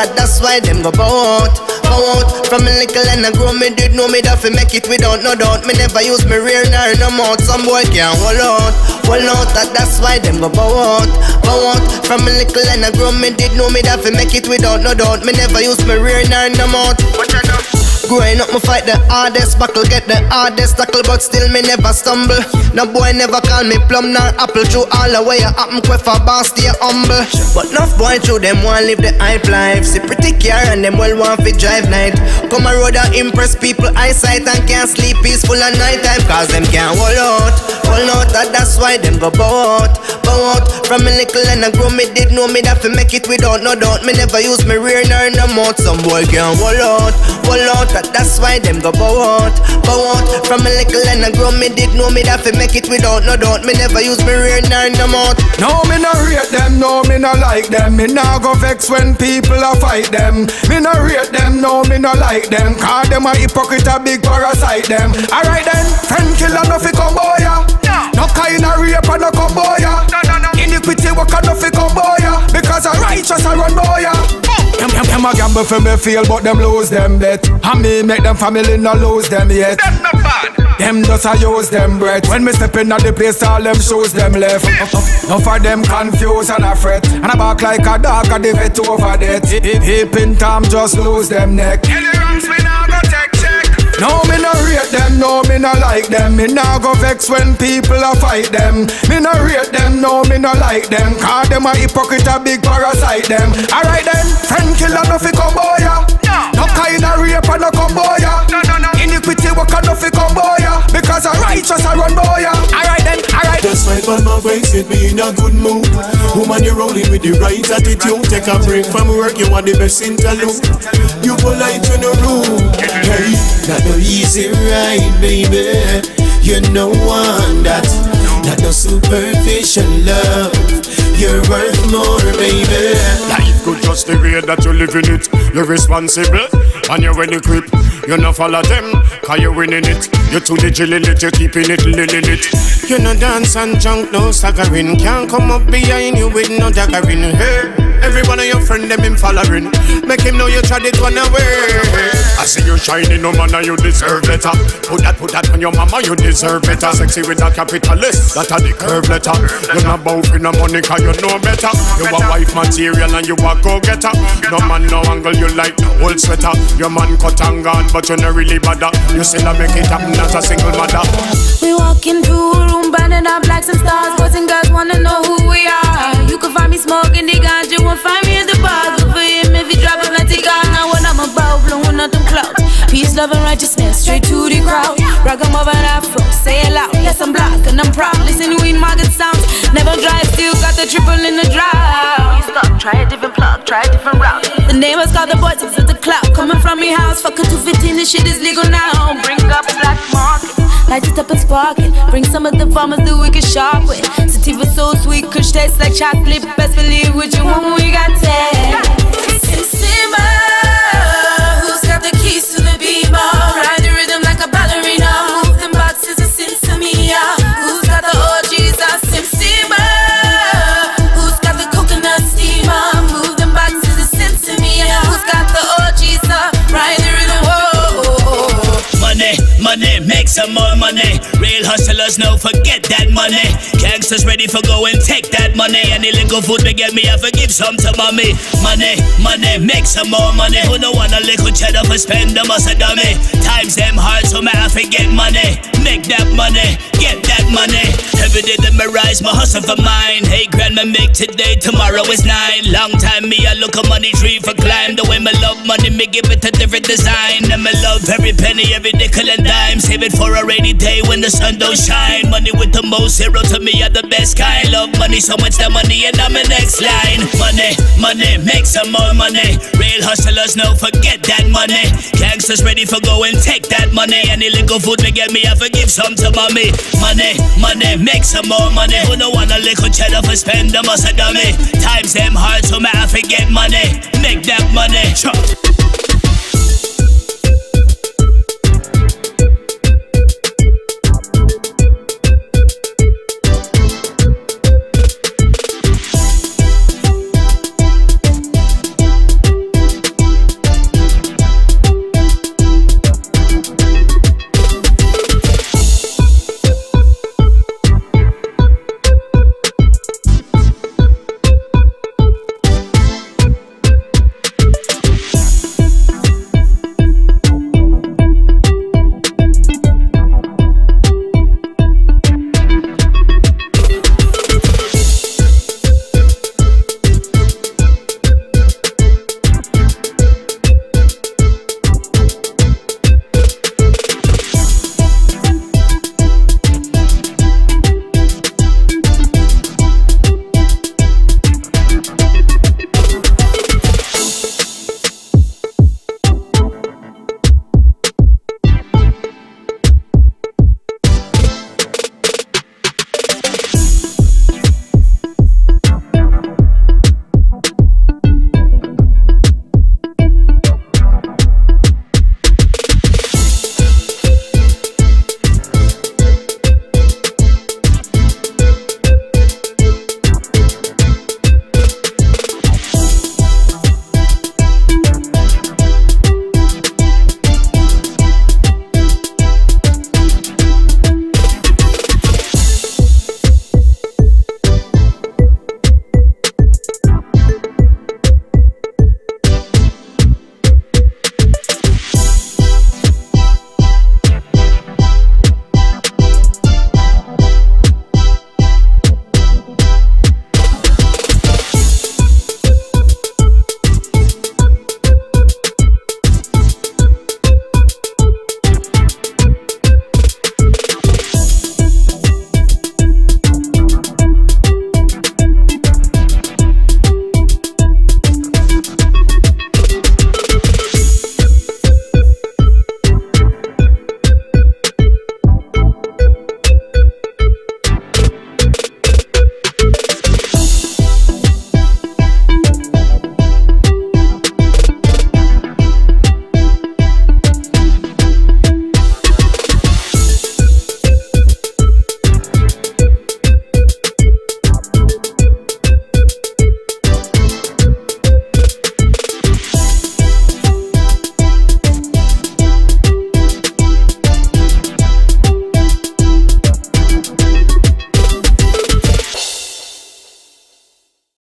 that, that's why them go bow out. From a little and I grow, me did know me that fi make it without no doubt. Me never use me rear nor no mouth. Some boy can't hold out, that, that's why them go bow out. From a little and I grow, me did know me that fi make it without no doubt. Me never use me rear nor no mouth. Growing up, me fight the hardest battle, get the hardest tackle, but still me never stumble. No boy never call me plum nor apple, through all the way I happen, quick for boss, stay humble. But enough boy through them want live the hype life, see pretty car and them well want fi drive night. Come a road and impress people eyesight and can't sleep peaceful at night time, cause them can't hold out, that's why them go bow out. From a little and I grow, me did know me that fi make it without no doubt. Me never use me rear nor no mouth. Some boy can't hold out. That's why them go bow out. From a little and I grow, me did know me that fi make it without no doubt. Me never use me rear nor no mouth. No, me no rate them, no, me no like them. Me no go vex when people a fight them. Me no rate them, no, me no like them. Cause them a hypocrite, a big parasite them. Alright then, friend killer no fi come boy ya. No kind of rape and no come boy ya. Iniquity worker no fi come boy ya. Because a righteous a run boy ya. Them a gamble for me feel, but them lose them bet. And me make them family no lose them yet. That's not bad. Them just a use them breath. When me step in at the place, all them shoes them left. Now for them confused and a fret, and a bark like a dog at the vet over that. Hip in time just lose them neck. No, me no rate them, no, me no like them. Me no go vex when people a fight them. Me no rate them, no, me no like them. Cause them a hypocrite, a big parasite them. Alright then, friend killer no fi come boy ya. No kind of rape and no come boy ya. Iniquity worker no fi come boy ya. Because a righteous a run boy ya. Alright then, alright. That's right, but my brains get me in a good mood. Woman, you rolling with the right attitude. Take a break from work, you are the best interlude. You polite, you no rude. Hey, that no easy ride, baby. You know one that no superficial love. You're worth more, baby. Life could just the way that you live in it. You're responsible and you're in the grip. You no follow them, cause you're winning it. You're too digital, you're keeping it, lilling it. You no dance and junk, no staggering. Can't come up behind you with no daggering. Hey. Every one of your friend them him following. Make him know you tried it one away. I see you shining, no man, you deserve better. Put that on your mama, you deserve better. Sexy with a capitalist, that a the curve letter. You're not both in the money, cause you know better. You a wife material and you a go-getter. No man, no angle, you like the whole sweater. Your man cut and gone, but you not really bother. You still a make it happen as a single mother. We walking through a room, branding up like some stars. Boys and girls wanna know who we are. You could find me smoking the ganja. Find me in the bar, good for him if he drop a plenty gun. Now what I'm about, blowing out them clouds. Peace, love and righteousness, straight to the crowd. Rock 'em over that afro, say it loud. Yes, I'm black and I'm proud. Listen to in-market sounds. Never drive, still got the triple in the drive. Try a different plug, try a different route. The neighbors got the boys up to the cloud. Coming from your house, fucking 215, this shit is legal now. Bring up black market, light it up and spark it. Bring some of the farmers that we can shop with. Sativa so sweet, kush tastes like chocolate. Best believe what you want, we got that. Simba, who's got the keys to the beamer? Ride the rhythm like a ballerina. Move them boxes and sing to me, yeah. Who's got the OGs? I sip Simba. Who's got the coconut steamer? Move them boxes and sing to me, yeah. Who's got the OGs? I ride the rhythm, whoa. Money, make some more money. Real hustlers now forget that money. Gangsters ready for go and take that money. Any little food they get me, I forgive some to mommy. Money, make some more money. Who no want a little cheddar for spend them as a dummy? Times them hard, so man, I forget money. Make that money, get that money. Every day that me rise, my hustle for mine. Hey, grandma, make today, tomorrow is 9. Long time me, I look a money tree for climb. The way me love money, me give it a different design. And me love every penny, every nickel and dime. Save it for a rainy day when the sun don't shine. Money with the most, hero to me are the best kind. Love money so much that money and I'm the next line. Money, make some more money. Real hustlers no forget that money. Gangsters ready for go and take that money. Any little food they get me, I forgive some to mommy. Money, make some more money. Who no want a little cheddar for spend them as a dummy? Times them hard so man, I forget money. Make that money.